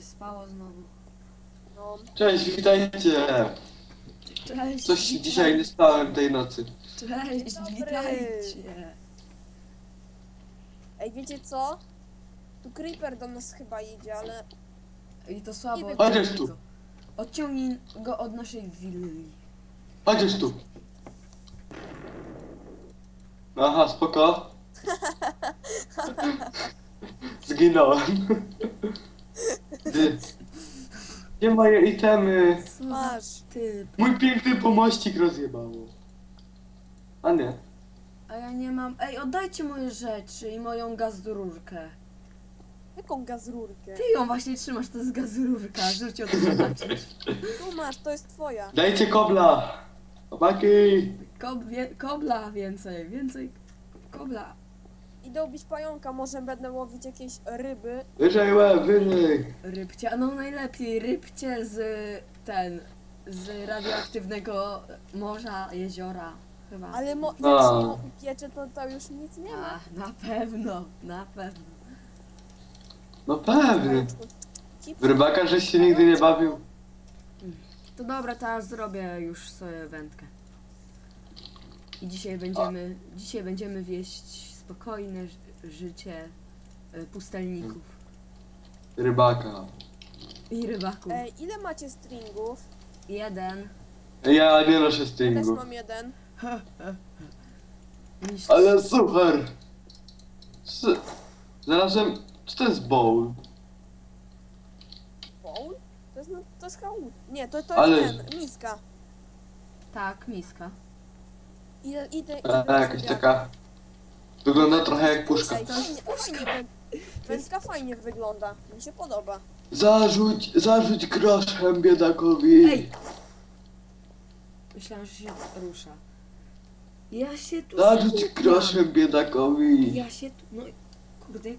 się spało znowu. No. Cześć, witajcie! Cześć, coś dzisiaj nie spałem tej nocy. Cześć, witajcie! Ej, wiecie co? Tu creeper do nas chyba jedzie, ale... I to słabo. Chodź tu! Odciągnij go od naszej willi. Chodź tu! Aha, spoko. Zginąłem. Gdzie moje itemy? Masz ty. Mój piękny pomościk rozjebało. A nie. A ja nie mam. Ej, oddajcie moje rzeczy i moją gazrurkę. Jaką gazrurkę? Ty ją właśnie trzymasz, to jest gazrurka. Rzuć ją tu zobaczyć. Tu masz, to jest twoja. Dajcie kobla. Chłopaki. Kobla więcej kobla. Idę ubić pająka, może będę łowić jakieś ryby. Wyżej łeb, wyżej! Rybcie, no najlepiej rybcie z radioaktywnego morza, jeziora chyba. Ale jak się ją upiecze, to już nic nie ma. A, na pewno. No pewnie. W rybaka żeś się nigdy nie bawił. To dobra, teraz zrobię już sobie wędkę. I dzisiaj będziemy wieść spokojne życie pustelników. Rybaka. I rybaków. Ej, ile macie stringów? 1. Ja nie noszę stringów. Ja też mam 1. Ale super! Zarazem, czy to jest bowl? Bowl? To jest hałd. Nie, to jest ten, miska. Tak, miska. Idę jakaś taka... Wygląda trochę jak puszka. Puszka fajnie wygląda. Mi się podoba. Zarzuć groszem biedakowi. Ej! Myślałam, że się rusza. Ja się tu... Zarzuć groszem biedakowi. Ja się tu... No... Kurde...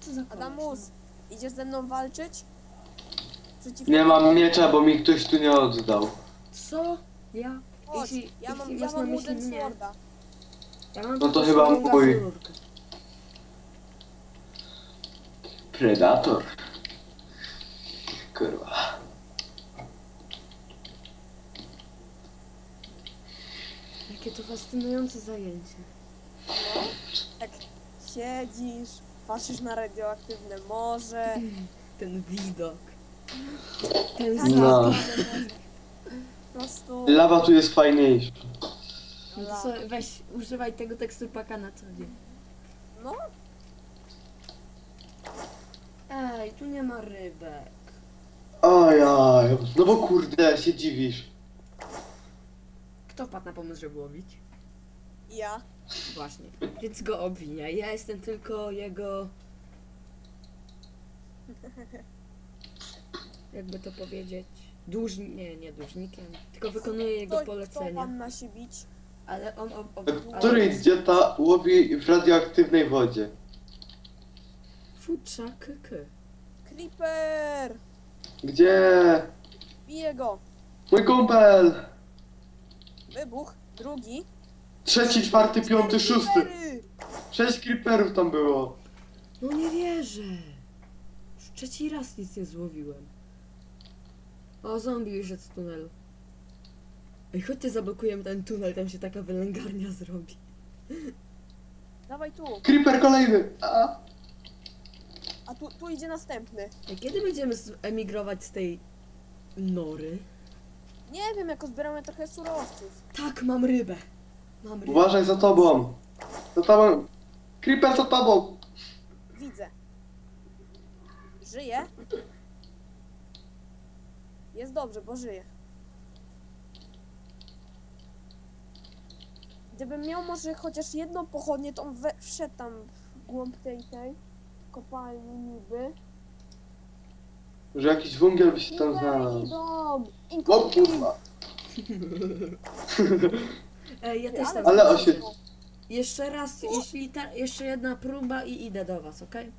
Co za koleś? Adamus, idziesz ze mną walczyć? Przeciwko... Nie mam miecza, bo mi ktoś tu nie oddał. Co? Ja... Chodź, ja mam wooden sworda. No to chyba mój... Predator. Kurwa. Jakie to fascynujące zajęcie. No, tak siedzisz, patrzysz na radioaktywne morze. Ten widok. Ten zapach. Prostu... Lawa tu jest fajniejsza. No to sobie weź, używaj tego teksturpaka na co dzień. No? Ej, tu nie ma rybek. Ajaj, no bo kurde, się dziwisz. Kto wpadł na pomysł, żeby łowić? Ja. Właśnie, więc go obwiniaj. Ja jestem tylko jego... Jakby to powiedzieć... nie dłużnikiem, tylko wykonuje jego polecenia. Ma się bić. Ale on... Który idiota łowi w radioaktywnej wodzie? Futrzakk2. Creeper! Gdzie? Bije go. Mój kumpel! Wybuch, drugi. Trzeci, czwarty, piąty, szósty. 6 creeperów tam było. No nie wierzę. Już trzeci raz nic nie złowiłem. O, zombie już z tunelu. Ej, chodźcie, zablokujemy ten tunel, tam się taka wylęgarnia zrobi. Dawaj tu. Creeper kolejny! A tu idzie następny. A kiedy będziemy emigrować z tej nory? Nie wiem, jako zbieramy trochę surowców. Tak, mam rybę. Uważaj za tobą. Za tobą. Creeper za tobą. Widzę. Żyje? Jest dobrze, bo żyję. Gdybym miał może chociaż jedną pochodnię, to on wszedł tam w głąb tej kopalni niby. Że jakiś węgiel by się tam znalazł. O kurwa. Ja też tam. Ale osiem. Jeszcze raz, jeśli jeszcze jedna próba i idę do was, okej? Okay?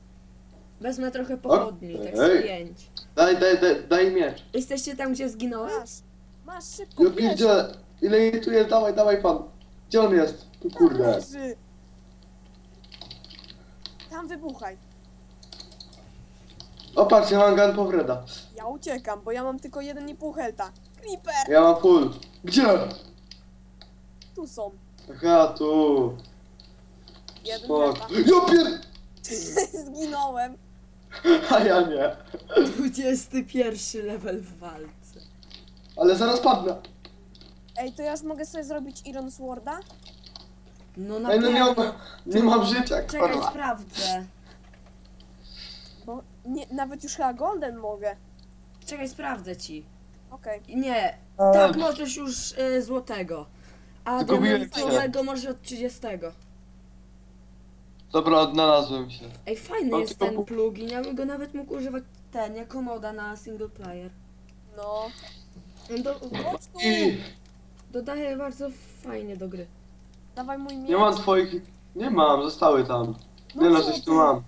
Wezmę trochę pochodni, tak z 5. Daj miecz. Jesteście tam, gdzie zginąłeś? Masz szybko miecz. Ile jej tu jest? Dawaj pan. Gdzie on jest? Tu kurde. Tam wybuchaj. O patrz, ja mam gun powreda. Ja uciekam, bo ja mam tylko 1,5 helta. Creeper! Ja mam full. Gdzie? Tu są. Aha, tu. Jeden. Zginąłem. A ja nie. 21 level w walce. Ale zaraz padnę. Ej, to ja już mogę sobie zrobić Iron Sworda? No na pewno. Nie mam życia, kurwa. Czekaj, sprawdzę. Bo nie, nawet już chyba Golden mogę. Czekaj, sprawdzę ci. Okej. Okay. Nie, tak możesz już złotego. A diamentowego może od 30. Dobra, odnalazłem się. Ej, fajny mam jest ten plugin, ja bym go nawet mógł używać ten, jako moda na single player. No. Dodaję bardzo fajnie do gry. Dawaj mój miecz. Nie mam twoich... Nie mam, zostały tam. No nie no, coś tu mam.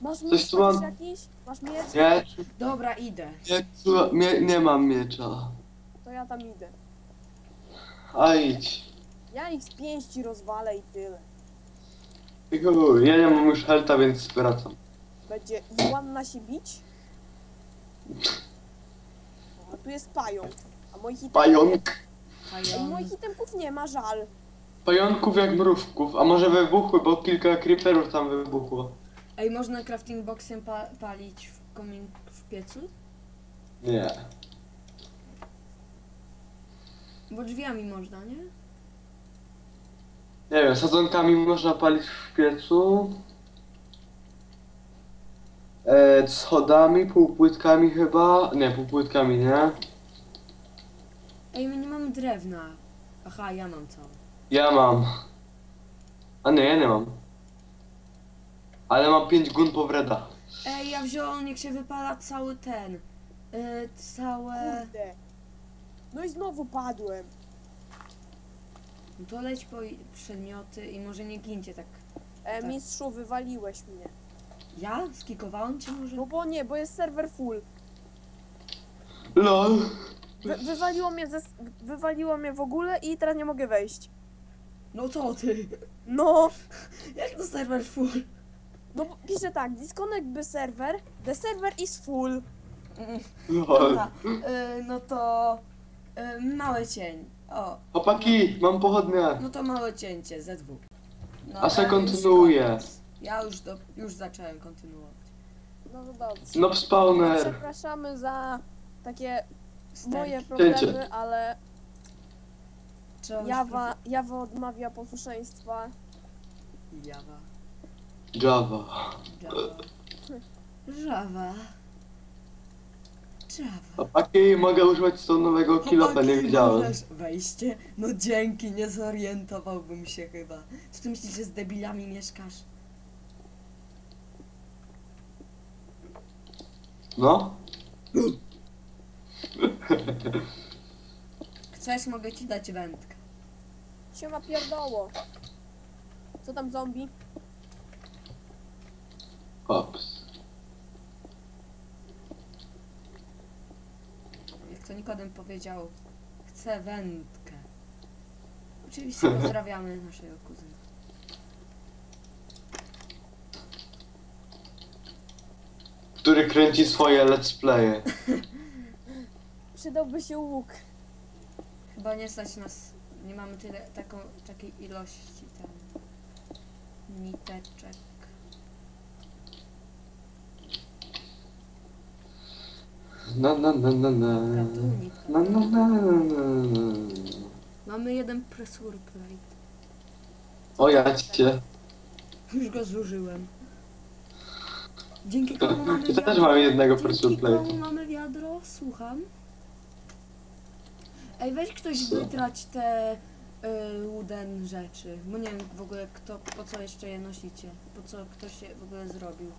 Masz miecz jakiś? Masz miecz? Nie. Dobra, idę. Nie mam miecza. To ja tam idę. A idź. Ja ich z pięści rozwalę i tyle. Ja nie mam już helta, więc wracam. Będzie Iwanna się bić? A tu jest pająk. A moich itemków... Pająk! Moich itemków nie ma, żal. Pająków jak mrówków, a może wybuchły, bo kilka creeperów tam wybuchło. Ej, można crafting boxem palić w kominku, w piecu? Nie. Bo drzwiami można, nie? Nie wiem, sadzonkami można palić w piecu. Schodami, półpłytkami chyba. Nie, półpłytkami nie. Ej, my nie mamy drewna. Aha, ja mam całe. Ja mam. A nie, ja nie mam. Ale mam 5 gun powreda. Ej, ja wziąłem, niech się wypala cały ten. Całe... Kurde. No i znowu padłem. No to leć po przedmioty i może nie gincie tak. Tak. Mistrzu, wywaliłeś mnie. Ja? Skikowałem cię może? No bo nie, bo jest serwer full. LOL. Wywaliło mnie w ogóle i teraz nie mogę wejść. No co ty? No. Jak to serwer full? No pisze tak, disconnect by server, the server is full. LOL. No to... mały cień. O. Chłopaki, mam pochodnie. No to małe cięcie, Z2. No, a se kontynuuje. Ja już zacząłem kontynuować. No to dobrze. No spawner. Przepraszamy za takie moje problemy, cięcie. Ale... Java odmawia posłuszeństwa. Java. Chłopaki, mogę używać stonowego kilota, nie widziałem. Wejście? No dzięki, nie zorientowałbym się chyba. Co ty myślisz, że z debilami mieszkasz? No? Chcesz, mogę ci dać wędkę. Siema pierdoło. Co tam zombie? Ops. To Nikodem powiedział, chcę wędkę. Oczywiście pozdrawiamy naszego kuzyna. Który kręci swoje let's playe. Przydałby się łuk. Chyba nie stać nas, nie mamy tyle, takiej ilości tam niteczek. Mamy jeden pressure plate. O jacie. Już go zużyłem. Dzięki komu mamy wiadro? Ja też mam jednego pressure plate. Dzięki komu mamy wiadro? Słucham. Ej, weź ktoś wytrać te wooden rzeczy. Bo nie wiem w ogóle kto, po co jeszcze je nosicie. Po co ktoś je w ogóle zrobił.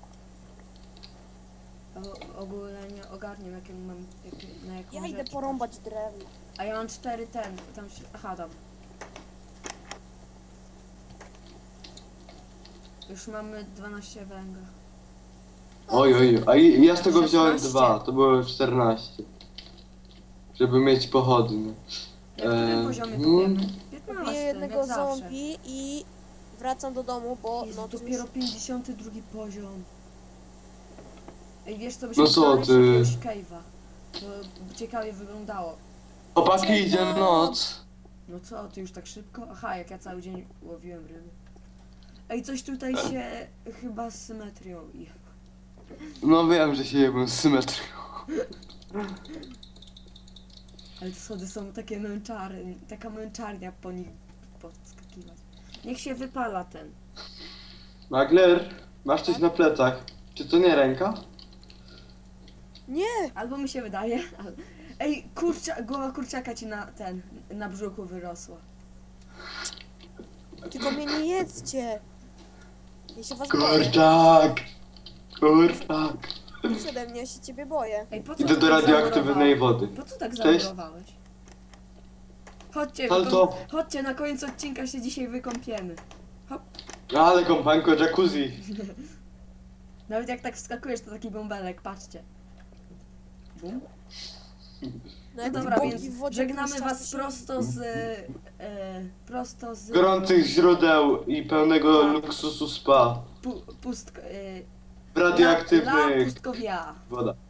Ogólnie nie ogarniam, jakie mam, na jaką ja idę rzecz porąbać drewno. A ja mam 4 ten, tam się... Aha, dobra. Już mamy 12 węgla. Oj, oj, a ja z tego 16. Wziąłem 2, to było 14. Żeby mieć pochodnie. Jak na poziomie kupujemy? 15, ja jednego zombie i wracam do domu, bo... Jest no, dopiero już... 52 poziom. Ej, wiesz co, byśmy no co ty? Jakiegoś cave'a. To ciekawie wyglądało. Chłopaki, idzie noc. No co, ty już tak szybko? Aha, jak ja cały dzień łowiłem ryby. Ej, coś tutaj się chyba z symetrią je. No wiem, że się jebłem z symetrią. Ale te schody są takie męczarnie, taka męczarnia po nich podskakiwać. Niech się wypala ten. Magler, masz coś na plecach. Czy to nie ręka? Nie! Albo mi się wydaje. Ej, głowa kurczaka ci na ten, na brzuchu wyrosła. Tylko mnie nie jedzcie! Ja się was boję. Kurczak! Kurczak! Idź ode mnie, ja się ciebie boję. Ej, po co idę do radioaktywnej wody. Po co tak zamurowałeś? Chodźcie, chodźcie, na koniec odcinka się dzisiaj wykąpiemy. Hop. Ale kąpanko, jacuzzi. Nawet jak tak wskakujesz, to taki bąbelek, patrzcie. Bum. No dobra, więc żegnamy was prosto z gorących źródeł i pełnego luksusu spa. Radioaktywnych.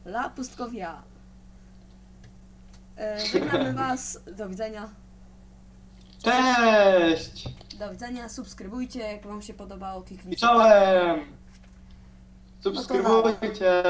La pustkowia. Żegnamy was. Do widzenia. Cześć! Do widzenia. Subskrybujcie, jak wam się podobało. Kliknijcie. Subskrybujcie!